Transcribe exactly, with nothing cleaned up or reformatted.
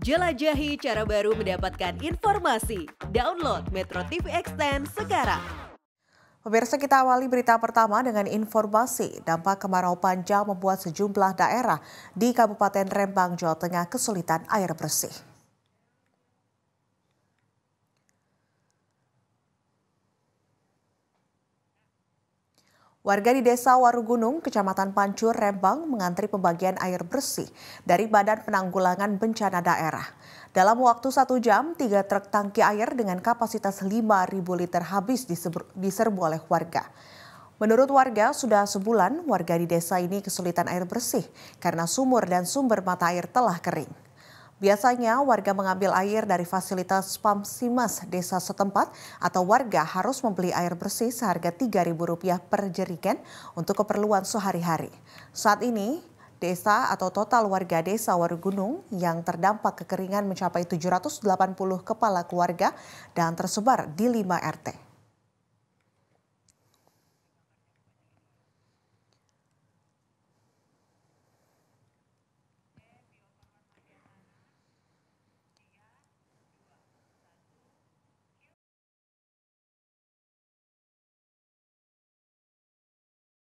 Jelajahi cara baru mendapatkan informasi. Download Metro T V Extend sekarang. Pemirsa, kita awali berita pertama dengan informasi. Dampak kemarau panjang membuat sejumlah daerah di Kabupaten Rembang, Jawa Tengah kesulitan air bersih. Warga di Desa Warugunung, Kecamatan Pancur, Rembang mengantri pembagian air bersih dari Badan Penanggulangan Bencana Daerah. Dalam waktu satu jam, tiga truk tangki air dengan kapasitas lima ribu liter habis diserbu oleh warga. Menurut warga, sudah sebulan warga di desa ini kesulitan air bersih karena sumur dan sumber mata air telah kering. Biasanya warga mengambil air dari fasilitas spamsimas desa setempat atau warga harus membeli air bersih seharga tiga ribu rupiah per jerigen untuk keperluan sehari-hari. Saat ini desa atau total warga desa Warugunung yang terdampak kekeringan mencapai tujuh ratus delapan puluh kepala keluarga dan tersebar di lima R T.